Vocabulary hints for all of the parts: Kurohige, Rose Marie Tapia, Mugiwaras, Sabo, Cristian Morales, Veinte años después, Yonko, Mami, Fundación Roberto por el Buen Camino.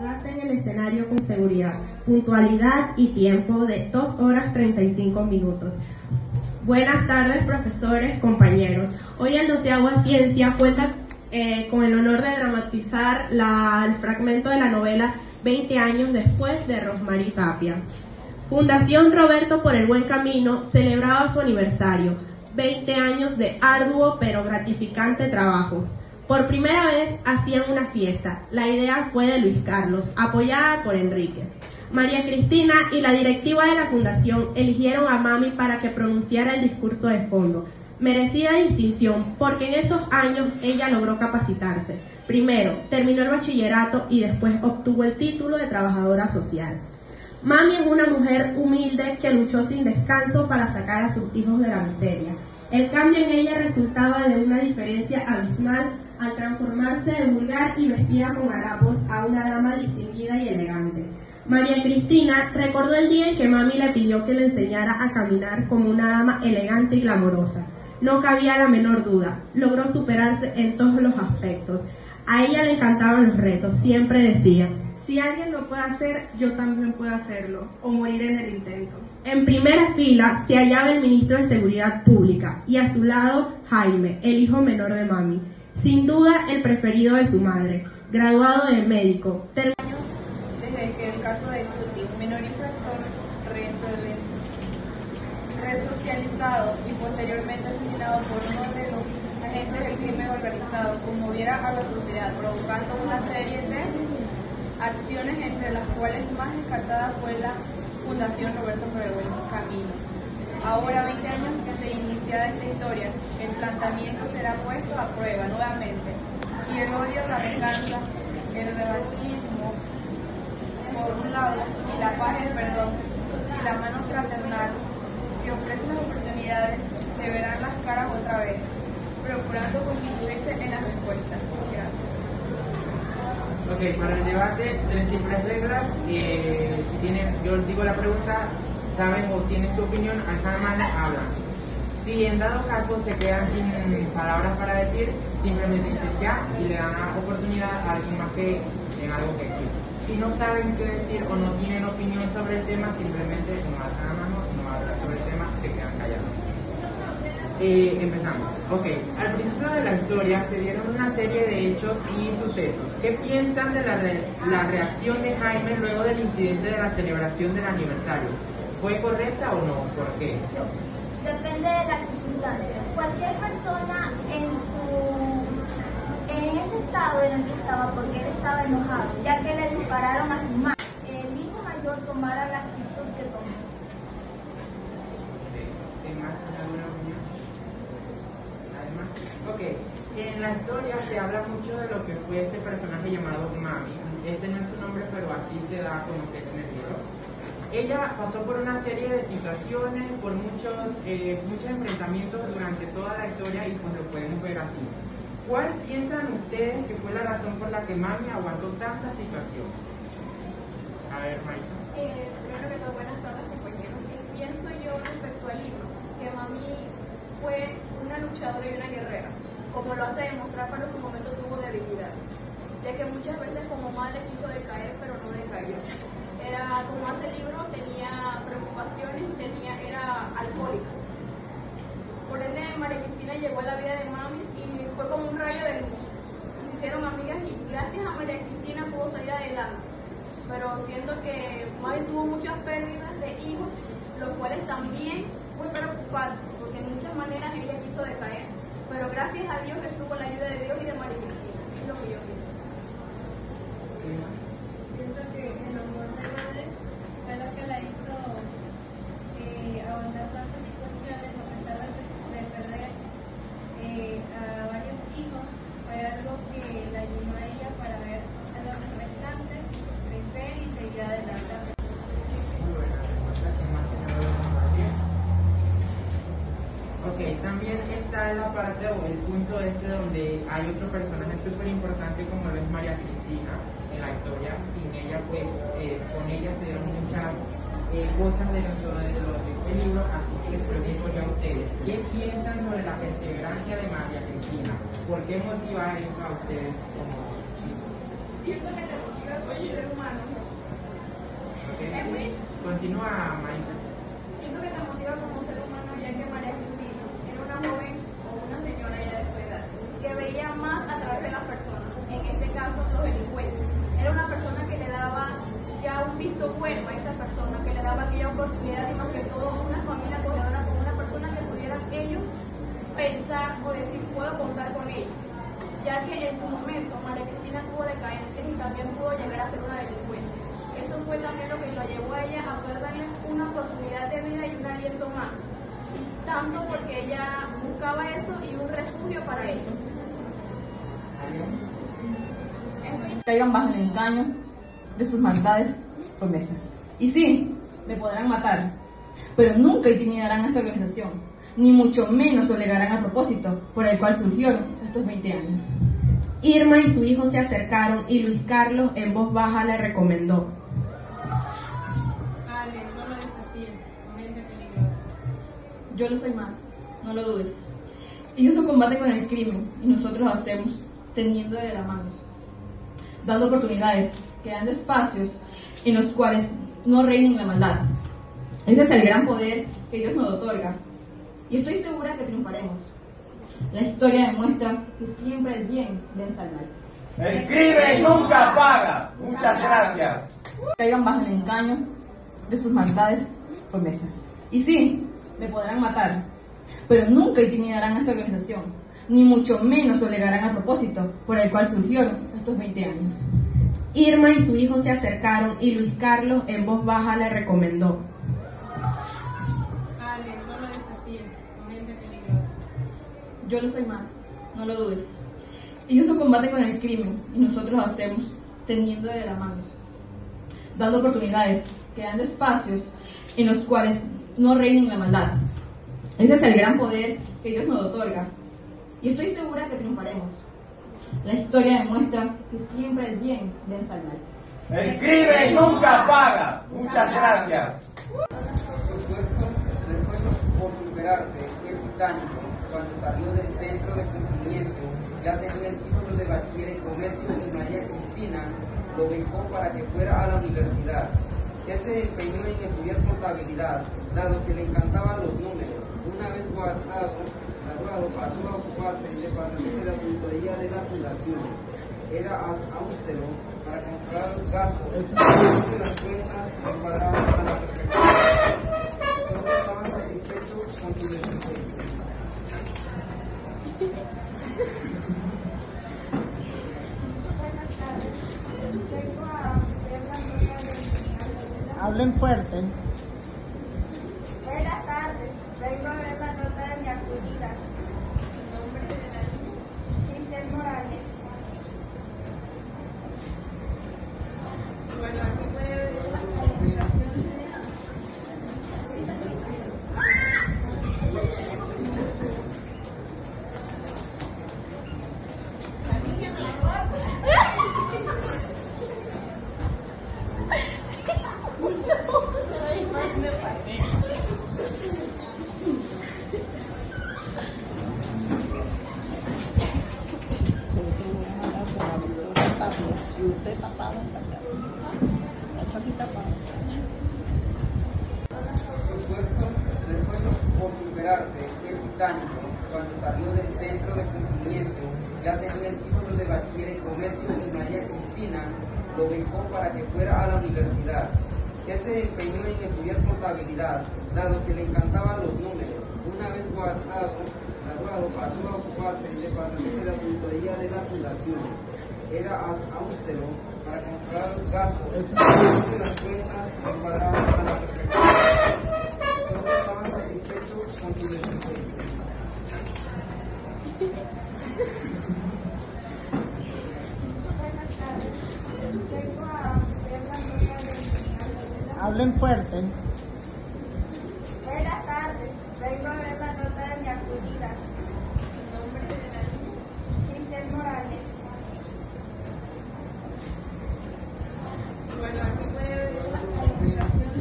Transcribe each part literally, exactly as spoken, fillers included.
Planta en el escenario con seguridad, puntualidad y tiempo de dos horas treinta y cinco minutos. Buenas tardes, profesores, compañeros. Hoy el doceavo Ciencia cuenta eh, con el honor de dramatizar la, el fragmento de la novela Veinte años después de Rose Marie Tapia. Fundación Roberto por el Buen Camino celebraba su aniversario, veinte años de arduo pero gratificante trabajo. Por primera vez hacían una fiesta. La idea fue de Luis Carlos, apoyada por Enrique. María Cristina y la directiva de la fundación eligieron a Mami para que pronunciara el discurso de fondo. Merecida distinción, porque en esos años ella logró capacitarse. Primero, terminó el bachillerato y después obtuvo el título de trabajadora social. Mami es una mujer humilde que luchó sin descanso para sacar a sus hijos de la miseria. El cambio en ella resultaba de una diferencia abismal al transformarse de vulgar y vestida con harapos a una dama distinguida y elegante. María Cristina recordó el día en que Mami le pidió que le enseñara a caminar como una dama elegante y glamorosa. No cabía la menor duda, logró superarse en todos los aspectos. A ella le encantaban los retos, siempre decía: si alguien lo puede hacer, yo también puedo hacerlo, o morir en el intento. En primera fila se hallaba el ministro de Seguridad Pública y a su lado Jaime, el hijo menor de Mami. Sin duda el preferido de su madre, graduado de médico. Term Desde que el caso de Tuti, menor infractor, resocializado y posteriormente asesinado por uno de los agentes del crimen organizado, conmoviera a la sociedad, provocando una serie de acciones, entre las cuales más descartada fue la Fundación Roberto por el Buen Camino. Ahora, veinte años desde iniciada esta historia, el planteamiento será puesto a prueba nuevamente, y el odio, la venganza, el revanchismo por un lado, y la paz, el perdón y la mano fraternal que ofrece las oportunidades, se verán las caras otra vez, procurando constituirse en las respuestas. Gracias. Ok, para el debate, tres simples reglas. Eh, si tienen, yo les digo la pregunta, saben o tienen su opinión, alzan la mano, hablan. Si en dado caso se quedan sin palabras para decir, simplemente dicen ya y le dan la oportunidad a alguien más que tenga algo que decir. Si no saben qué decir o no tienen opinión sobre el tema, simplemente no alzan la mano, no hablan sobre el tema, se quedan callados. Eh, empezamos. Ok, al principio de la historia se dieron una serie de hechos y sucesos. ¿Qué piensan de la, re la reacción de Jaime luego del incidente de la celebración del aniversario? ¿Fue correcta o no? ¿Por qué? Depende de las circunstancias. Cualquier persona en su en ese estado en el que estaba, porque él estaba enojado, ya que le dispararon a su madre, el hijo mayor tomara la actitud que tomó. Ok, en la historia se habla mucho de lo que fue este personaje llamado Mami. Ese no es su nombre, pero así se da a conocer en el libro. Ella pasó por una serie de situaciones, por muchos, eh, muchos enfrentamientos durante toda la historia, y pues lo podemos ver así. ¿Cuál piensan ustedes que fue la razón por la que Mami aguantó tantas situaciones? A ver, Marisa. Eh, primero que todo, buenas tardes, compañeros. ¿Qué pienso yo respecto al libro? Que Mami fue una luchadora y una guerrera, como lo hace demostrar cuando su momento tuvo debilidad, de que muchas veces como madre quiso decaer, pero no decayó. Era, como hace el libro, tenía preocupaciones y tenía, era alcohólica. Por ende, María Cristina llegó a la vida de Mami y fue como un rayo de luz. Se hicieron amigas y gracias a María Cristina pudo salir adelante, pero siento que Mami tuvo muchas pérdidas de hijos, los cuales también fue preocupante, porque en muchas maneras ella quiso decaer, pero gracias a Dios estuvo la ayuda de Dios y de María Cristina. Es lo que yo pienso. Pienso que el amor de madre fue lo que la hizo eh, aguantar tantas situaciones, a pesar de perder eh, a varios hijos. Fue algo que la ayudó a ella para ver a los restantes crecer y seguir adelante. También está la parte o el punto este donde hay otro personaje súper importante como lo es María Cristina en la historia. Sin ella, pues, eh, con ella se dieron muchas eh, cosas dentro de lo que fue el libro, así que les pregunto yo a ustedes, ¿qué piensan sobre la perseverancia de María Cristina? ¿Por qué motiva esto a ustedes como chicos? siento que te motiva como ser humano. Okay. ¿Es muy? Continúa, Maísa. Siento que te motiva como ser humano, ya que María Cristina era una joven o una señora ya de su edad, que veía más a través de las personas, en este caso los delincuentes. Era una persona que le daba ya un visto bueno a esa persona, que le daba aquella oportunidad y más que todo una familia acogedora con una persona que pudieran ellos pensar o decir, puedo contar con ellos. Ya que en su momento María Cristina tuvo decadencias y también pudo llegar a ser una delincuente. Eso fue también lo que lo llevó a ella a poder darle una oportunidad de vida y un aliento más. Tanto porque ella buscaba eso y un refugio para ellos. Caigan bajo el engaño de sus maldades promesas. Y sí, me podrán matar, pero nunca intimidarán a esta organización, ni mucho menos obligarán al propósito por el cual surgieron estos veinte años. Irma y su hijo se acercaron y Luis Carlos en voz baja le recomendó: Padre, no lo desafíes, mente peligrosa. Yo lo soy más, no lo dudes. Ellos no combaten con el crimen y nosotros lo hacemos teniendo de la mano, dando oportunidades, creando espacios en los cuales no reinen la maldad. Ese es el gran poder que Dios nos otorga. Y estoy segura que triunfaremos. La historia demuestra que siempre el bien vence al mal. El crimen nunca paga. Muchas gracias. Caigan bajo el engaño de sus maldades promesas. Y sí, me podrán matar, pero nunca intimidarán a esta organización, ni mucho menos obligarán al propósito por el cual surgieron estos veinte años. Irma y su hijo se acercaron y Luis Carlos en voz baja le recomendó: Padre, no lo desafíes, mente peligrosa. Yo lo soy más, no lo dudes. Ellos no combaten con el crimen y nosotros lo hacemos teniendo de la mano, dando oportunidades, creando espacios en los cuales no reinen la maldad. Ese es el gran poder que Dios nos otorga. Y estoy segura que triunfaremos. La historia demuestra que siempre el bien vence al mal. El crimen nunca paga. Muchas gracias. Su esfuerzo, su esfuerzo por superarse fue titánico. Cuando salió del centro de cumplimiento, ya tenía el título de bachiller en comercio y María Cristina lo dejó para que fuera a la universidad. Él se empeñó en estudiar contabilidad, dado que le encantaban los números. Una vez guardado, pasó a ocuparse del departamento de la auditoría de la fundación. Era austero para comprar los gastos y las cuentas comparadas a la perfección. Todos estaban satisfechos con su desempeño. Hablen fuerte. Buenas tardes, vengo a ver la nota de mi acudida. Nombre de la Cristian Morales. Bueno, aquí puede ver la comunicación. La niña me la roba. Su esfuerzo, su esfuerzo por superarse fue titánico. Cuando salió del centro de cumplimiento, ya tenía el título de bachiller en comercio y María Cristina lo dejó para que fuera a la universidad. Él se empeñó en estudiar contabilidad, dado que le encantaban los números. Una vez guardado, graduado, pasó a ocuparse del departamento de la auditoría de la fundación. Era austero para comprar los gastos y las cuentas comparadas a la perfección. Todos estaban satisfechos con su desempeño. Hablen fuerte. Buenas tardes, vengo a ver la nota de mi acudida. Nombre de la Cristian Morales. Bueno, aquí puede ver la comunicación.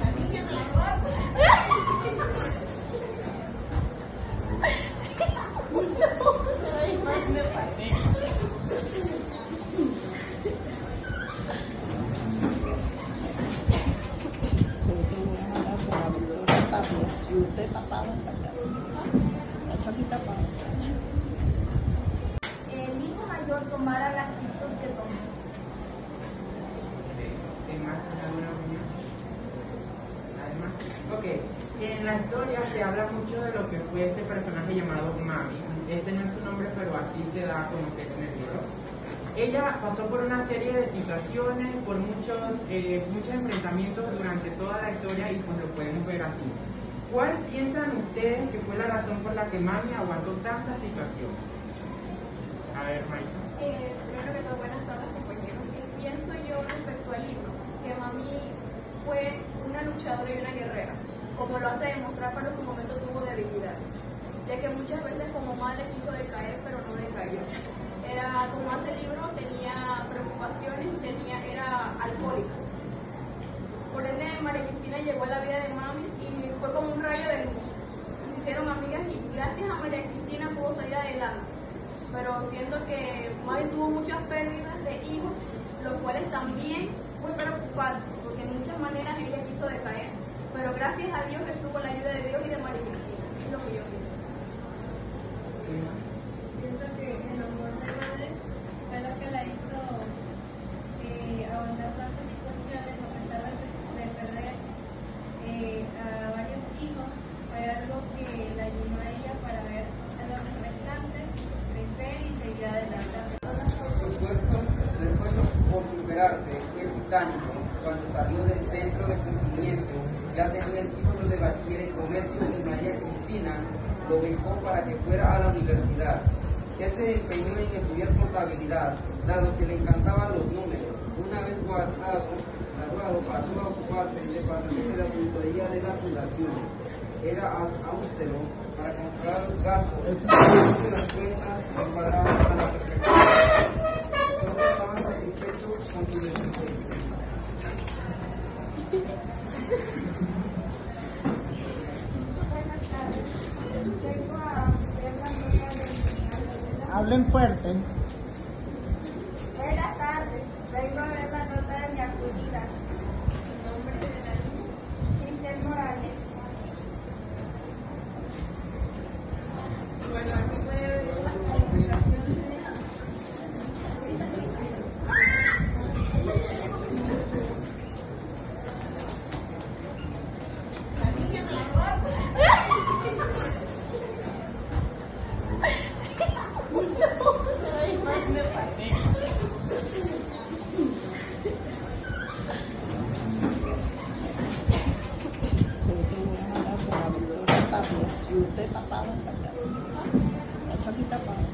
La niña me la roba. y usted tapado hasta acá. La chaquita para acá. El hijo mayor tomara la actitud que tomó. ¿Qué más? ¿Alguna opinión? Además, ok, en la historia se habla mucho de lo que fue este personaje llamado Mami. Ese no es su nombre, pero así se da a conocer en el libro. Ella pasó por una serie de situaciones, por muchos, eh, muchos enfrentamientos durante toda la historia y pues lo podemos ver así. ¿Cuál piensan ustedes que fue la razón por la que Mami aguantó tantas situaciones? A ver, Maisa. Eh, primero que todo, buenas tardes, compañeros. ¿Qué pienso yo respecto al libro? Que Mami fue una luchadora y una guerrera, como lo hace demostrar para su momento tuvo debilidades, ya que muchas veces como madre quiso decaer, pero no decayó. Era, como hace el libro, tenía preocupaciones y tenía, era alcohólica. Por ende, María Cristina llegó a la vida de Mami y fue como un rayo de luz. Se hicieron amigas y gracias a María Cristina pudo salir adelante. Pero siento que Mami tuvo muchas pérdidas de hijos, los cuales también fue preocupante, porque en muchas maneras ella quiso decaer. Pero gracias a Dios que estuvo la ayuda de Dios y de María Cristina. Es lo que yo pienso. Pienso que el amor de madre fue lo que la hizo eh, aguantar tantas situaciones, a pesar de, de perder eh, a varios hijos. Fue algo que la ayudó a ella para ver a los restantes crecer y seguir adelante. Su esfuerzo, su esfuerzo por superarse fue titánico. Cuando salió del centro de cumplimiento, ya tenía el título de bachiller en comercio y María Cristina lo dejó para que fuera a la universidad. Él se empeñó en estudiar contabilidad, dado que le encantaban los números. Una vez guardado, graduado, pasó a ocuparse del departamento de la auditoría de la fundación. Era austero para comprar los gastos, y las cuentas cuadraban a la perfección. Todos estaban satisfechos con su desempeño. Hablen fuerte. Buenas tardes, vengo a ver la nota de mi acudida. ¿Su nombre es de la niña? Cristian Morales. Bueno, aquí puede ver las calificaciones. La niña me la roba. Y usted tapado hasta acá. La chaquita para acá.